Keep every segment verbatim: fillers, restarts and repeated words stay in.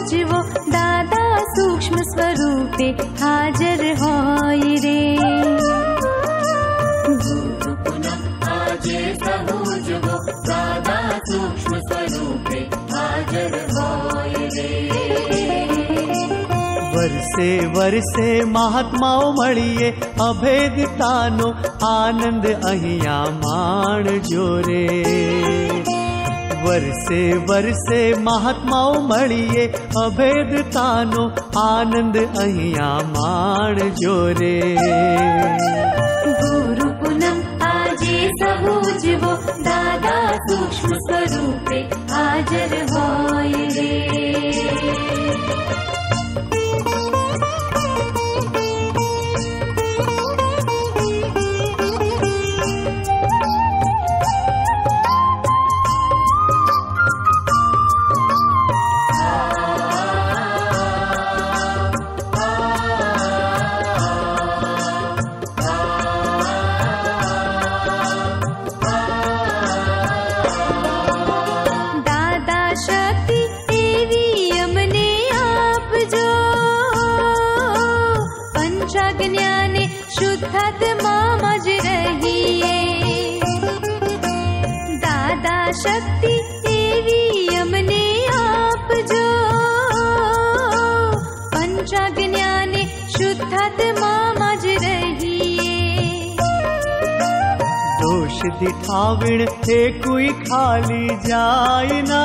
उज्ज्वो दादा सूक्ष्म स्वरूपे हाजर होय रे। गुरु पूनम आजे सहु उज्ज्वो दादा सूक्ष्म स्वरूपे हाजर होय रे। वर्षे वर्षे महात्माओ मळीए अभेदतानो आनंद अहिया माण जोरे। वर्षे वर्षे महात्माओ मळीए अभेदतानो आनंद अहिया माणजो रे। गुरु पूनम आजे सहु उज्वो दादा सूक्ष्म स्वरूपे हाजर होय रे। शक्ति देवी हमने आप जो पंचाज्ञाने शुद्धात्मा मज रहिए। दोष दिखाविण थे कोई खाली जाय ना,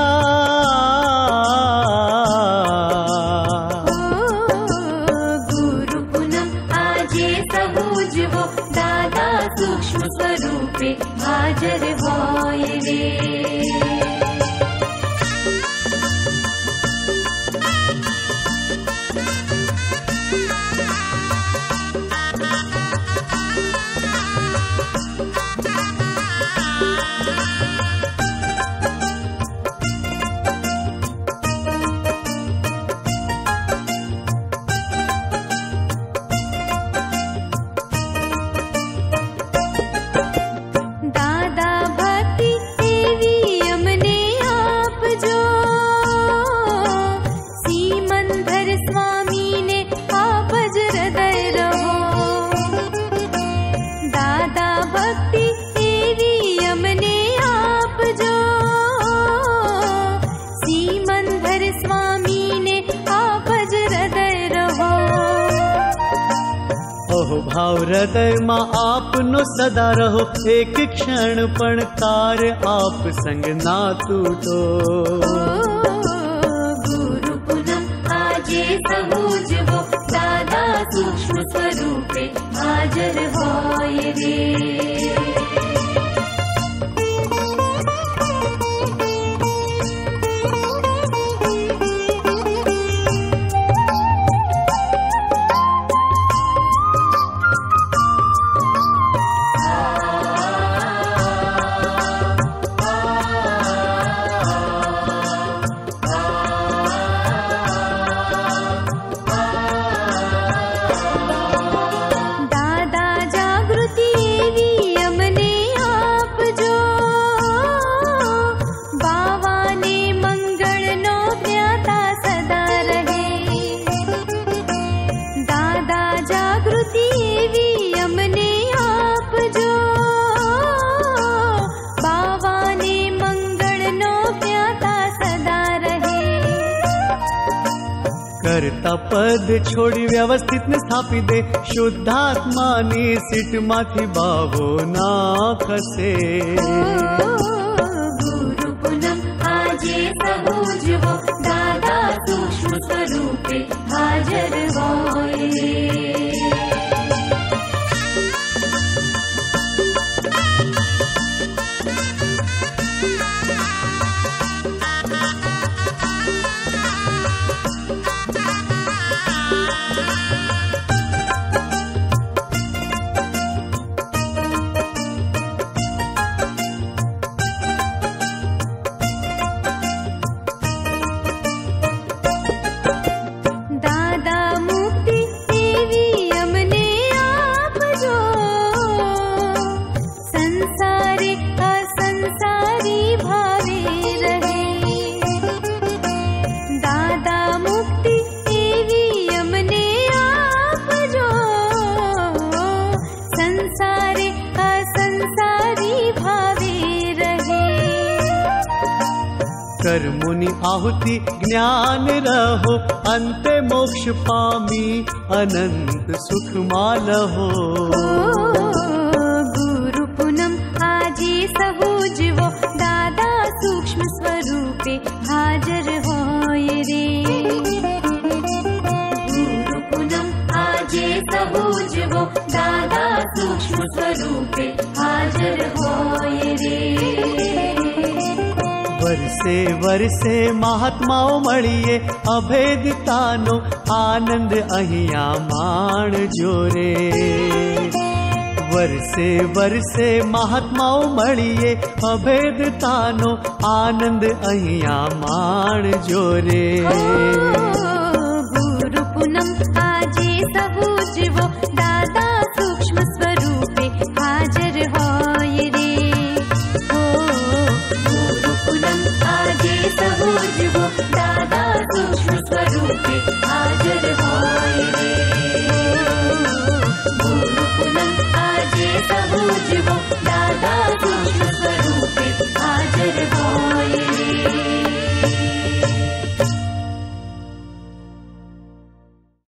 गुरु पूनम आजे सहु उज्वो दादा सूक्ष्म स्वरूपे हाजर होय रे। भाव हृदय मां आपनो सदा रहो, एक क्षण पण तार आप संग ना टूटो। गुरु पूनम आजे सहु उज्वो दादा सूक्ष्म स्वरूपे हाजर होय रे। करता पद छोड़ी व्यवस्थित ने स्थापी दे, शुद्धात्मा ने सीट माथी बावो ना खसे। गुरु पूनम आजे सहु उज्वो दादा सूक्ष्म स्वरूपे हाजर होय रे। दादा होनी आहुति ज्ञान रहो, अंत मोक्ष पामी अनंत सुख मालहो। गुरु पूनम आजे सहु उज्वो, दादा सूक्ष्म स्वरूपे हाजर होय रे। गुरु पूनम आजे सहु उज्वो, दादा सूक्ष्म स्वरूपे हाजर होय रे। वर्षे वर्षे महात्माओं मणिए अभेदितानो, आनंद अहिया माण जोरे। वर्षे वर्षे महात्माओं मणिए अभेदितानो, आनंद अहिया माण जोरे।